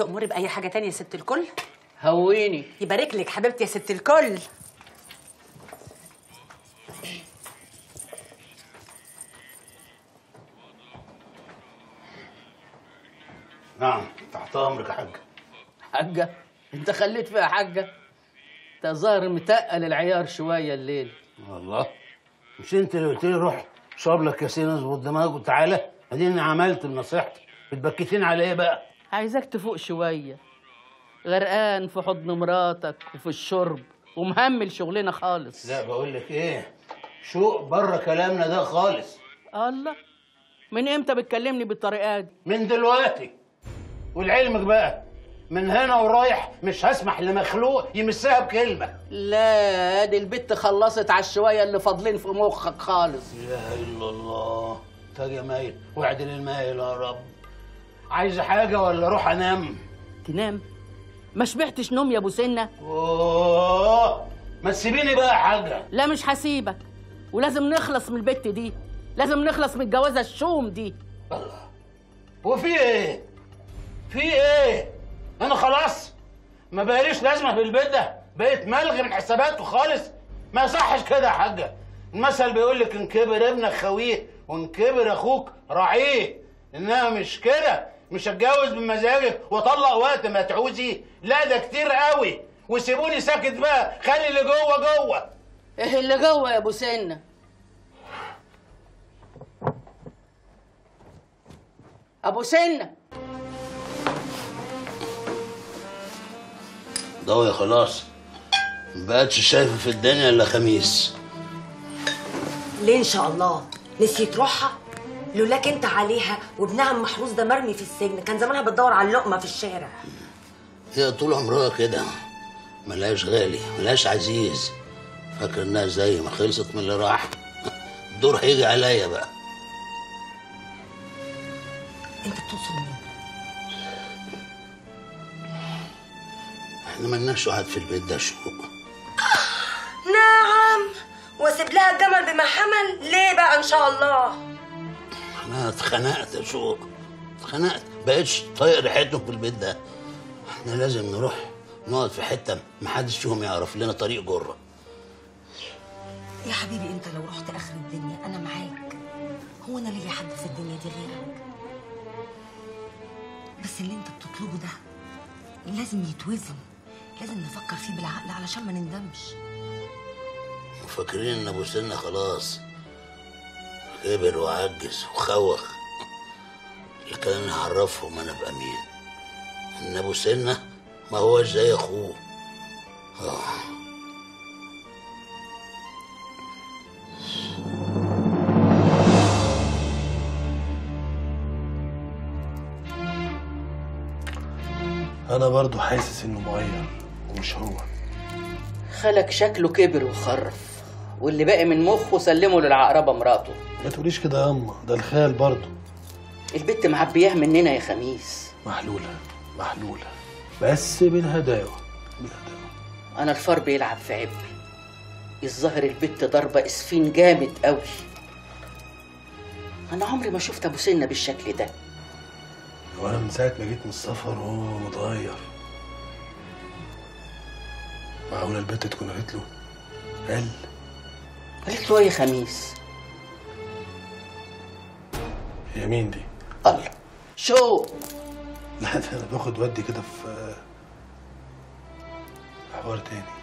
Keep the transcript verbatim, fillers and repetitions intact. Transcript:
تأمري بأي حاجة تانية يا ست الكل؟ هويني. يبارك لك حبيبتي يا ست الكل. نعم تحت امرك يا حاجه. حاجه؟ انت خليت فيها حاجه؟ انت ظاهر متقل العيار شويه الليل. والله مش انت اللي قلت لي روح شرب لك كاسين اظبط دماغك وتعالى؟ اديني عملت بنصيحتي. بتبكتين على ايه بقى؟ عايزاك تفوق شويه. غرقان في حضن مراتك وفي الشرب ومهمل شغلنا خالص. لا بقول لك ايه؟ شوق بره كلامنا ده خالص. الله، من امتى بتكلمني بالطريقه دي؟ من دلوقتي. والعلمك بقى من هنا ورايح مش هسمح لمخلوق يمسها بكلمه. لا دي البت خلصت على الشويه اللي فاضلين في مخك خالص. لا اله الا الله. طب يا مايل واعدل المايل يا رب. عايزه حاجه ولا اروح انام؟ تنام؟ ما شبعتش نوم يا ابو سنه؟ اوه ما تسيبيني بقى يا حاجه. لا مش هسيبك، ولازم نخلص من البت دي، لازم نخلص من الجوازه الشوم دي. الله، وفي ايه؟ في ايه؟ انا خلاص ما بقاليش لازمه في البيت ده، بقيت ملغي من حساباته خالص. ما يصحش كده يا حاجه. المثل بيقول لك ان كبر ابنك خويه وان كبر اخوك راعيه. انها مش كده، مش هتجوز بمزاجك واطلق وقت ما تعوزي. لا ده كتير قوي، وسيبوني ساكت بقى. خلي اللي جوه جوه. ايه اللي جوه يا ابو سنه؟ ابو سنه ضوي خلاص، مبقتش شايفه في الدنيا الا خميس. ليه ان شاء الله؟ نسيت روحها؟ لولاك انت عليها وابنها المحروس ده مرمي في السجن كان زمانها بتدور على اللقمه في الشارع. هي طول عمرها كده، ملهاش غالي ملهاش عزيز. فاكره انها زي ما خلصت من اللي راح الدور هيجي عليا بقى. انت بتوصل مين؟ احنا مالناش قعد في البيت ده شوق. نعم، واسيب لها الجمل بما حمل؟ ليه بقى ان شاء الله؟ انا اتخنقت يا شوق، اتخنقت، بقتش طايق ريحتهم في البيت ده. احنا لازم نروح نقعد في حته محدش فيهم يعرف لنا طريق جره. يا حبيبي انت لو رحت اخر الدنيا انا معاك. هو انا ليا حد في الدنيا دي غيرك؟ بس اللي انت بتطلبه ده لازم يتوزن، لازم نفكر فيه بالعقل علشان ما نندمش. وفاكرين ان ابو سنه خلاص كبر وعجز وخوخ. لكن انا هعرفهم انا بامين ان ابو سنه ما هوش زي اخوه. اه انا برضو حاسس انه مغير ومش هو. خالك شكله كبر وخرف، واللي باقي من مخه سلمه للعقربه مراته. ما تقوليش كده يا اما، ده الخال برضه. البت معبياه مننا يا خميس. محلوله محلوله، بس بالهداوه بالهداوه. انا الفار بيلعب في عبري. الظاهر البت ضربه اسفين جامد قوي. انا عمري ما شفت ابو سنه بالشكل ده. وانا من ساعه ما جيت من السفر وهو متغير. معقوله البت تكون قالت له؟ قال قالت له ايه يا خميس؟ هي مين دي؟ الله، شو؟ لا ده انا باخد ودي كده في حوار تاني.